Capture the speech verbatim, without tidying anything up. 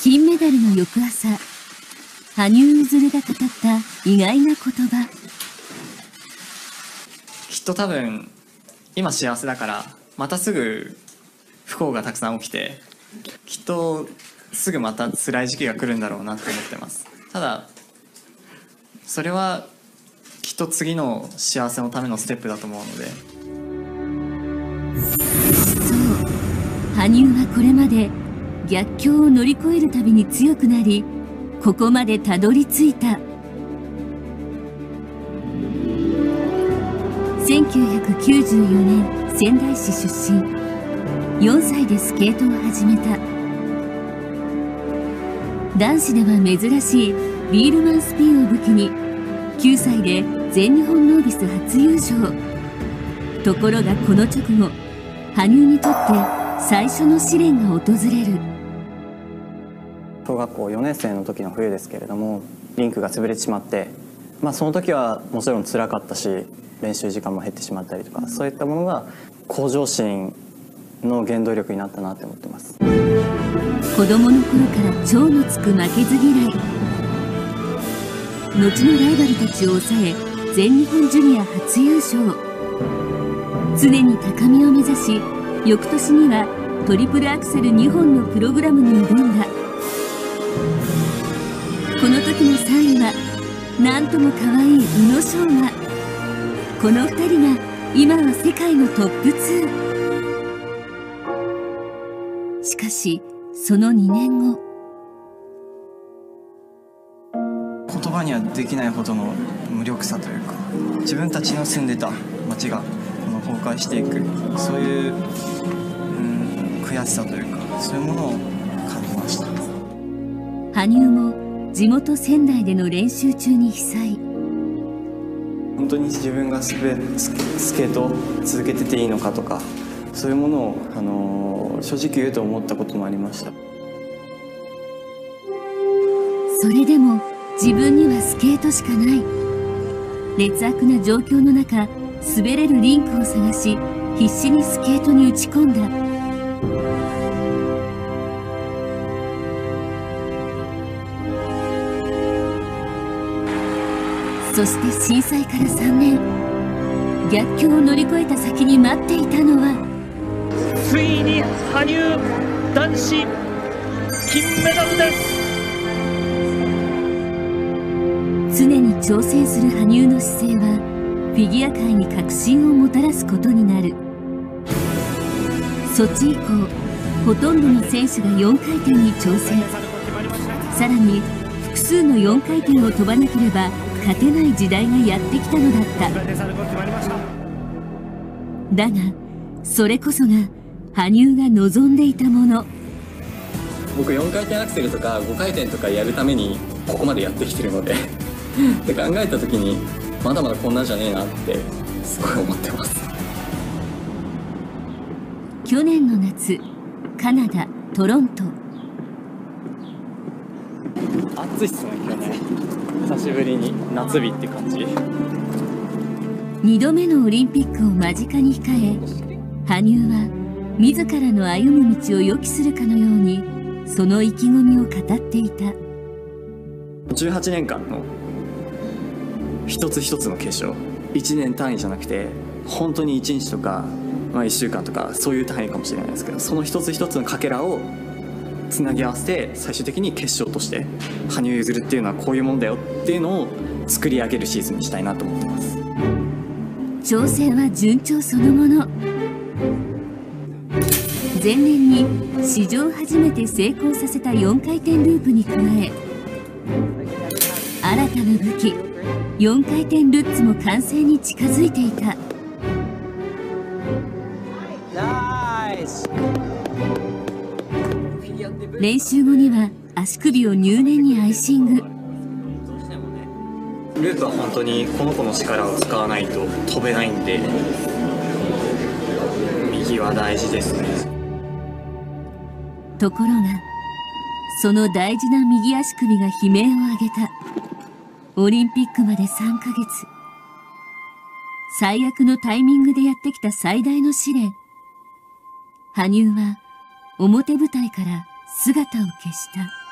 金メダルの翌朝、羽生結弦が語った意外な言葉。きっと多分今幸せだからまたすぐ不幸がたくさん起きて、きっとすぐまた辛い時期が来るんだろうなと思ってます。ただそれはきっと次の幸せのためのステップだと思うので。そう、羽生はこれまで逆境を乗り越えるたびに強くなり、ここまでたどり着いた。せんきゅうひゃくきゅうじゅうよねん仙台市出身、よんさいでスケートを始めた。男子では珍しいビールマンスピンを武器にきゅうさいで全日本ノービス初優勝。ところがこの直後、羽生にとって最初の試練が訪れる。小学校よねん生の時の冬ですけれども、リンクが潰れてしまって、まあ、その時はもちろん辛かったし、練習時間も減ってしまったりとか、そういったものが向上心の原動力になったなって思ってます。子供の頃から超のつく負けず嫌い、後のライバルたちを抑え全日本ジュニア初優勝。常に高みを目指し、翌年にはトリプルアクセルにほんのプログラムに挑んだ。この時のさんいはなんとも可愛い宇野昌磨。このふたりが今は世界のトップツー。しかしそのにねんご、言葉にはできないほどの無力さというか、自分たちの住んでた街が崩壊していく、そういう、うん、悔しさというか、そういうものを感じました。羽生も地元仙台での練習中に被災。本当に自分がスケートを続けてていいのかとか、そういうものを、あのー、正直言うと思ったこともありました。それでも自分にはスケートしかない。劣悪な状況の中、滑れるリンクを探し、必死にスケートに打ち込んだ。そして震災からさんねん、逆境を乗り越えた先に待っていたのは、ついに羽生男子金メダルです。常に挑戦する羽生の姿勢はフィギュア界に革新をもたらすことになる。ソチ以降、ほとんどの選手がよんかいてんに挑戦。さらに複数のよんかいてんを飛ばなければ勝てない時代がやってきたのだった。だがそれこそが羽生が望んでいたもの。僕よんかいてんアクセルとかごかいてんとかやるためにここまでやってきてるのでって考えた時に、まだまだこんなんじゃねえなってすごい思ってます。去年の夏、カナダ・トロント。暑いっすね、今ね。久しぶりに夏日って感じ。にどめのオリンピックを間近に控え、羽生は自らの歩む道を予期するかのように、その意気込みを語っていた。じゅうはちねんかんの一つ一つの結晶、いちねん単位じゃなくて本当にいちにちとか、まあ、いっしゅうかんとか、そういう単位かもしれないですけど、その一つ一つのかけらをつなぎ合わせて、最終的に結晶として羽生結弦っていうのはこういうもんだよっていうのを作り上げるシーズンにしたいなと思ってます。挑戦は順調そのもの。前年に史上初めて成功させたよんかいてんループに加え、新たな武器よんかいてんルッツも完成に近づいていた。練習後には足首を入念にアイシング。ループは本当にこの子の力を使わないと飛べないんで、右は大事ですね。ところがその大事な右足首が悲鳴を上げた。オリンピックまでさんかげつ、最悪のタイミングでやってきた最大の試練。羽生は表舞台から姿を消した。